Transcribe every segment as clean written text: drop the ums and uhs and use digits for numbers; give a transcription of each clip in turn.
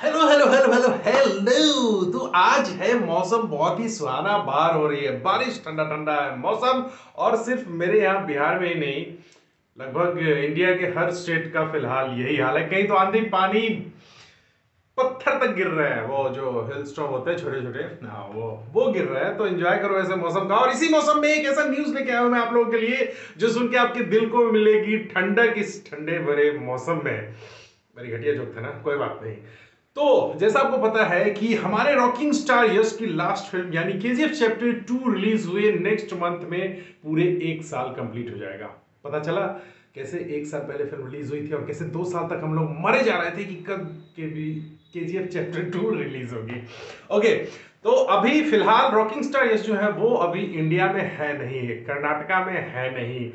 Hello hello hello hello hello. तो आज है मौसम बहुत ही सुहाना, बाहर हो रही है बारिश, ठंडा ठंडा है मौसम। और सिर्फ मेरे यहाँ बिहार में ही नहीं, लगभग इंडिया के हर स्टेट का फिलहाल यही हाल है। कहीं तो आंधी पानी पत्थर तक गिर रहे हैं, वो जो हिल स्टॉर्म होते हैं छोटे छोटे, हाँ वो गिर रहे हैं। तो एंजॉय करो ऐसे मौसम का। और इसी मौसम में एक ऐसा न्यूज लेके आया हूँ मैं आप लोगों के लिए, जो सुन के आपके दिल को मिलेगी ठंडक इस ठंडे भरे मौसम में। मेरी घटिया जोक था ना, कोई बात नहीं। तो जैसा आपको पता है कि हमारे रॉकिंग स्टार यश की लास्ट फिल्म यानी केजीएफ चैप्टर 2 रिलीज हुए नेक्स्ट मंथ में पूरे 1 साल कंप्लीट हो जाएगा। पता चला कैसे 1 साल पहले फिल्म रिलीज हुई थी और कैसे 2 साल तक हम लोग मरे जा रहे थे कि कब केजीएफ चैप्टर 2 रिलीज होगी। ओके, तो अभी फिलहाल रॉकिंग स्टार यश जो है वो अभी इंडिया में है नहीं, कर्नाटका में है नहीं,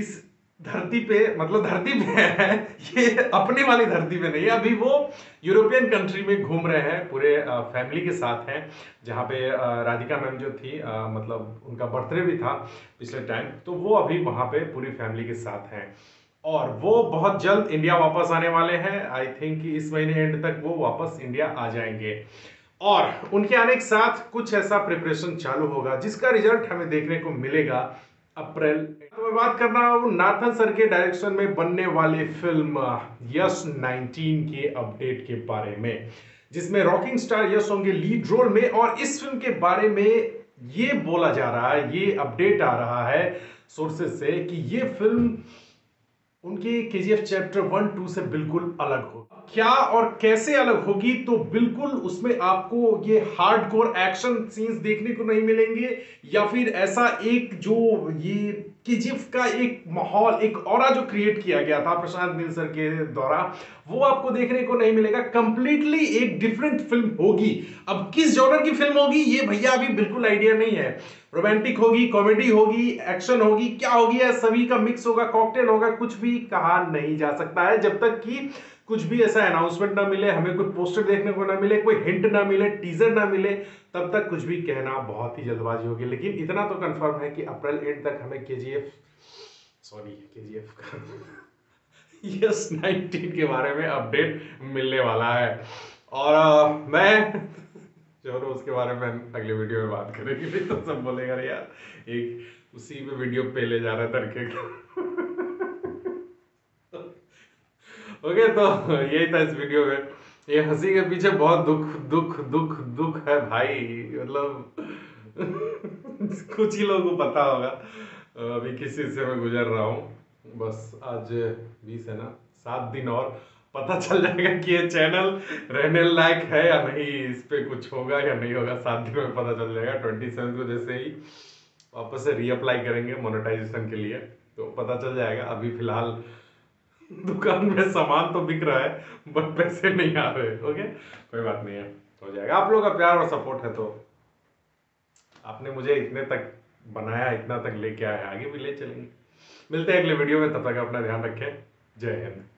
इस धरती पे मतलब धरती पे है, ये अपने वाली धरती पे नहीं है। अभी वो यूरोपियन कंट्री में घूम रहे हैं, पूरे फैमिली के साथ हैं, जहाँ पे राधिका मैम जो थी मतलब उनका बर्थडे भी था पिछले टाइम, तो वो अभी वहाँ पे पूरी फैमिली के साथ हैं। और वो बहुत जल्द इंडिया वापस आने वाले हैं। आई थिंक कि इस महीने एंड तक वो वापस इंडिया आ जाएंगे और उनके आने के साथ कुछ ऐसा प्रिपरेशन चालू होगा जिसका रिजल्ट हमें देखने को मिलेगा अप्रैल। तो मैं बात कर रहा हूँ नाथन सर के डायरेक्शन में बनने वाली फिल्म यश 19 के अपडेट के बारे में, जिसमें रॉकिंग स्टार यश होंगे लीड रोल में। और इस फिल्म के बारे में ये बोला जा रहा है, ये अपडेट आ रहा है सोर्सेज से कि ये फिल्म उनके केजीएफ चैप्टर 1-2 से बिल्कुल अलग हो। क्या और कैसे अलग होगी? तो बिल्कुल उसमें आपको ये हार्डकोर एक्शन सीन्स देखने को नहीं मिलेंगे, या फिर ऐसा एक जो ये केजीएफ का एक माहौल, एक ऑरा जो क्रिएट किया गया था प्रशांत नील सर के द्वारा, वो आपको देखने को नहीं मिलेगा। कंप्लीटली एक डिफरेंट फिल्म होगी। अब किस जॉनर की फिल्म होगी ये भैया अभी बिल्कुल आइडिया नहीं है। रोमांटिक होगी, कॉमेडी होगी, एक्शन होगी, क्या होगी? सभी का मिक्स होगा, कॉकटेल होगा, कुछ भी कहा नहीं जा सकता है जब तक कि कुछ भी ऐसा अनाउंसमेंट ना मिले, हमें कोई पोस्टर देखने को ना मिले, कोई हिंट ना मिले, टीजर ना मिले, तब तक कुछ भी कहना बहुत ही जल्दबाजी होगी। लेकिन इतना तो कंफर्म है कि अप्रैल एंड तक हमें केजीएफ का यस 19 के बारे में अपडेट मिलने वाला है। और मैं चलो उसके बारे में अगले वीडियो में बात करेंगे, नहीं तो सब बोलेगा यार एक उसी में वीडियो पे ले जा रहा तरीके। ओके, तो यही था इस वीडियो में। ये हंसी के पीछे बहुत दुख है भाई, मतलब कुछ ही लोगों को पता होगा अभी किस चीज से मैं गुजर रहा हूँ। बस आज 20 है ना, 7 दिन और पता चल जाएगा कि ये चैनल रहने लायक है या नहीं, इस पे कुछ होगा या नहीं होगा। 7 दिन में पता चल जाएगा। 27 को जैसे ही वापस से रीअप्लाई करेंगे मोनेटाइजेशन के लिए, तो पता चल जाएगा। अभी फिलहाल दुकान में सामान तो बिक रहा है बट पैसे नहीं आ रहे। ओके, कोई बात नहीं है, हो जाएगा। आप लोग का प्यार और सपोर्ट है तो आपने मुझे इतने तक बनाया, इतना तक लेके आया, आगे भी ले चलेंगे। मिलते हैं अगले वीडियो में, तब तक अपना ध्यान रखें। जय हिंद।